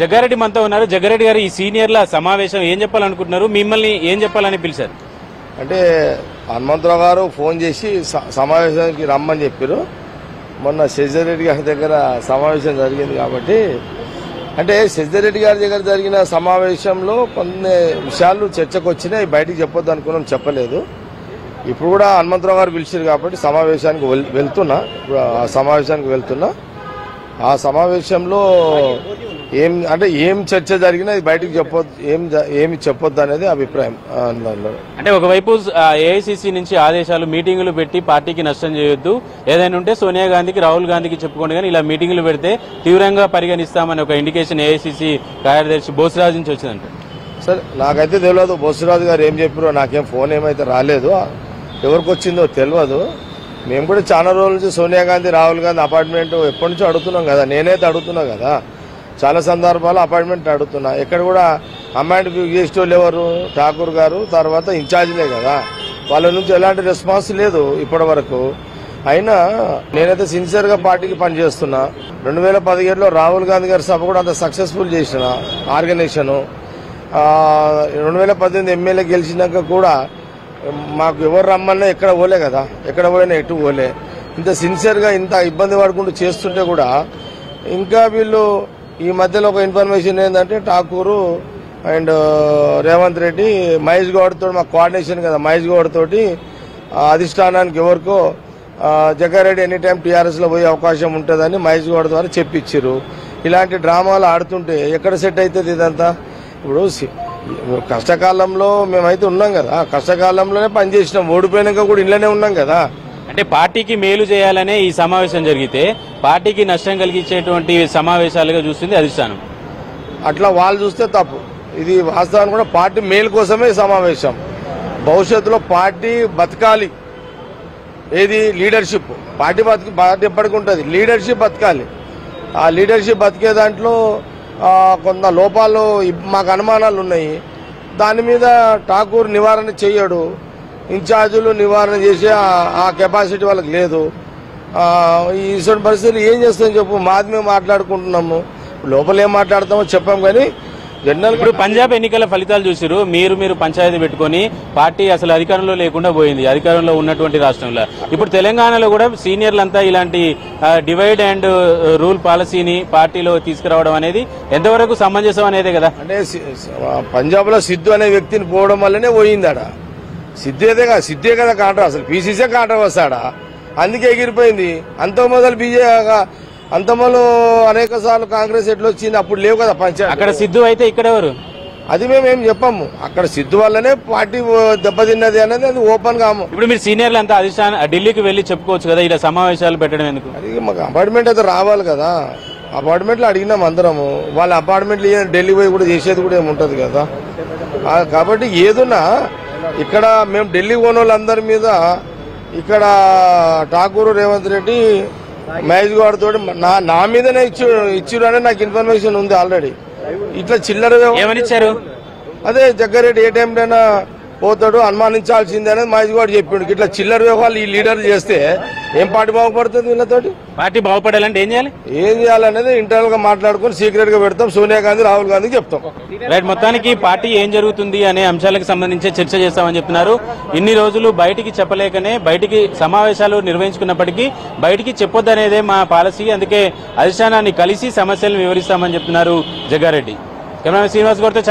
జగ్గారెడ్డి మనతో ఉన్నారు. జగ్గారెడ్డి గారు ఈ సీనియర్ల సమావేశం ఏం చెప్పాలనుకుంటున్నారు, మిమ్మల్ని ఏం చెప్పాలని పిలిచారు? అంటే హనుమంతరావు గారు ఫోన్ చేసి సమావేశానికి రమ్మని చెప్పారు. మొన్న శశిధర్రెడ్డి గారి దగ్గర సమావేశం జరిగింది కాబట్టి, అంటే శశిధర్రెడ్డి గారి దగ్గర జరిగిన సమావేశంలో కొన్ని విషయాలు చర్చకు వచ్చినాయి, బయటికి చెప్పొద్దు అనుకున్నాం, చెప్పలేదు. ఇప్పుడు కూడా హనుమంతరావు గారు పిలిచారు కాబట్టి సమావేశానికి వెళ్తున్నా, ఇప్పుడు ఆ సమావేశానికి వెళ్తున్నా. ఆ సమావేశంలో ఏం అంటే ఏం చర్చ జరిగినా ఇది బయటకు చెప్పొద్దు, ఏమి చెప్పొద్దు అనేది అభిప్రాయం. అంటే ఒకవైపు ఏఐసిసి నుంచి ఆదేశాలు, మీటింగులు పెట్టి పార్టీకి నష్టం చేయొద్దు, ఏదైనా ఉంటే సోనియా గాంధీకి రాహుల్ గాంధీకి చెప్పుకోండి, కానీ ఇలా మీటింగులు పెడితే తీవ్రంగా పరిగణిస్తామని ఒక ఇండికేషన్ ఏఐసిసి కార్యదర్శి బోసిరాజు నుంచి వచ్చిందంట. సరే, నాకైతే తెలియదు బోసిరాజు గారు ఏం చెప్పారో, నాకేం ఫోన్ ఏమైతే రాలేదు, ఎవరికి వచ్చిందో తెలియదు. మేము కూడా చాలా రోజుల నుంచి సోనియా గాంధీ రాహుల్ గాంధీ అపార్ట్మెంట్ ఎప్పటి నుంచో అడుగుతున్నాం కదా, నేనైతే అడుగుతున్నా కదా, చాలా సందర్భాలు అపాయింట్మెంట్ అడుగుతున్నా. ఎక్కడ కూడా అమ్మాయింట్ గెస్ట్ వాళ్ళు ఎవరు, ఠాకూర్ గారు, తర్వాత ఇన్ఛార్జ్లే కదా, వాళ్ళ నుంచి ఎలాంటి రెస్పాన్స్ లేదు ఇప్పటి వరకు. అయినా నేనైతే సిన్సియర్గా పార్టీకి పనిచేస్తున్నా. 2017లో రాహుల్ గాంధీ గారి సభ కూడా అంత సక్సెస్ఫుల్ చేసిన ఆర్గనైజేషను. 2018 ఎమ్మెల్యే గెలిచినాక కూడా మాకు ఎవరు రమ్మన్నా ఎక్కడ పోలే కదా, ఎక్కడ పోయినా ఎటు పోలే. ఇంత సిన్సియర్గా ఇంత ఇబ్బంది పడుకుంటూ చేస్తుంటే కూడా ఇంకా వీళ్ళు ఈ మధ్యలో ఒక ఇన్ఫర్మేషన్ ఏంటంటే ఠాకూరు అండ్ రేవంత్ రెడ్డి మహేష్ గౌడ్ తోటి మా కోఆర్డినేషన్ కదా, మహేష్ గౌడ్ తోటి అధిష్టానానికి ఎవరికో జగ్గారెడ్డి ఎనీ టైం టీఆర్ఎస్లో పోయే అవకాశం ఉంటుందని మహేష్ గౌడ్ ద్వారా చెప్పిచ్చారు. ఇలాంటి డ్రామాలు ఆడుతుంటే ఎక్కడ సెట్ అవుతుంది ఇదంతా? ఇప్పుడు కష్టకాలంలో మేమైతే ఉన్నాం కదా, కష్టకాలంలోనే పనిచేసినాం, ఓడిపోయినాక కూడా ఇంట్లోనే ఉన్నాం కదా. అంటే పార్టీకి మేలు చేయాలనే ఈ సమావేశం జరిగితే పార్టీకి నష్టం కలిగించేటువంటి సమావేశాలుగా చూస్తుంది అధిష్టానం. అట్లా వాళ్ళు చూస్తే తప్పు. ఇది వాస్తవాన్ని కూడా పార్టీ మేలు కోసమే సమావేశం. భవిష్యత్తులో పార్టీ బతకాలి, ఏది లీడర్షిప్, పార్టీ ఎప్పటికీ ఉంటుంది, లీడర్షిప్ బతకాలి. ఆ లీడర్షిప్ బతికే దాంట్లో కొంత లోపాలు మాకు అనుమానాలు ఉన్నాయి. దాని మీద ఠాకూర్ నివారణ చేయడు, ఇన్ఛార్జీలు నివారణ చేసే ఆ కెపాసిటీ వాళ్ళకి లేదు. ఇటువంటి పరిస్థితులు ఏం చేస్తామని చెప్పు, మాది మేము మాట్లాడుకుంటున్నాము, లోపల ఏం మాట్లాడతామో చెప్పాం. కానీ జనరల్ ఇప్పుడు పంజాబ్ ఎన్నికల ఫలితాలు చూసారు, మీరు పంచాయతీ పెట్టుకుని పార్టీ అసలు అధికారంలో లేకుండా పోయింది, అధికారంలో ఉన్నటువంటి రాష్ట్రంలో. ఇప్పుడు తెలంగాణలో కూడా సీనియర్లంతా ఇలాంటి డివైడ్ అండ్ రూల్ పాలసీని పార్టీలో తీసుకురావడం అనేది ఎంతవరకు సమంజసం అనేదే కదా. అంటే పంజాబ్లో సిద్ధు అనే వ్యక్తిని పోవడం వల్లనే పోయింది. ఆడ సిద్ధే కదా కాంట్రాక్ట్, అసలు పీసీసీ కాంట్రాక్ట్ వస్తాడా, అందుకే ఎగిరిపోయింది. అంతమొదలు అంతమొదలు అనేక సార్లు కాంగ్రెస్ ఎట్లా వచ్చింది, అప్పుడు లేవు కదా పంచాయతీ. అక్కడ సిద్ధు అయితే ఇక్కడ ఎవరు, అది మేమేం చెప్పాము. అక్కడ సిద్ధు వల్లనే పార్టీ దెబ్బతిన్నది అనేది అది ఓపెన్ గా. ఇప్పుడు మీరు సీనియర్లు అంతా అధిష్టానం ఢిల్లీకి వెళ్ళి చెప్పుకోవచ్చు కదా, ఇలా సమావేశాలు పెట్టడం ఎందుకు? అది మాకు అపార్ట్మెంట్ అయితే రావాలి కదా, అపార్ట్మెంట్లు అడిగినాం అందరము. వాళ్ళ అపార్ట్మెంట్లు ఢిల్లీ పోయి కూడా చేసేది కూడా ఏముంటుంది కదా. కాబట్టి ఏదున్నా ఇక్కడ మేము ఢిల్లీ ఓనోళ్ళందరి మీద ఇక్కడ ఠాకూరు రేవంత్ రెడ్డి మహేష్ గౌడ్ తోటి నా మీదనే ఇచ్చారు అనే నాకు ఇన్ఫర్మేషన్ ఉంది ఆల్రెడీ. ఇట్లా చిల్లర ఏమనిచ్చారు, అదే జగ్గారెడ్డి ఏ టైంలోనా పోతాడు అనుమానించాల్సిందే అనేది మహేష్ గౌడ్ చెప్పాడు. ఇట్లా చిల్లర వ్యవహారాలు ఈ లీడర్లు చేస్తే ఏం పార్టీ బాగుపడుతుంది? వీళ్ళతోటి పార్టీ బాగుపడాలంటే ఏం చేయాలి, ఏం చేయాలనేది ఇంటర్నల్ గా మాట్లాడుకుని సీక్రెట్ గా పెడతాం, సోనియా గాంధీ రాహుల్ గాంధీకి చెప్తాం. రైట్, మొత్తానికి పార్టీ ఏం జరుగుతుంది అనే అంశాలకు సంబంధించి చర్చ చేస్తామని చెప్తున్నారు. ఇన్ని రోజులు బయటికి చెప్పలేకనే, బయటికి సమావేశాలు నిర్వహించుకున్నప్పటికీ బయటికి చెప్పొద్దనేదే మా పాలసీ, అందుకే అధిష్టానాన్ని కలిసి సమస్యలను వివరిస్తామని చెప్తున్నారు జగ్గారెడ్డి. కెమెరామెన్ శ్రీనివాస్ గారితో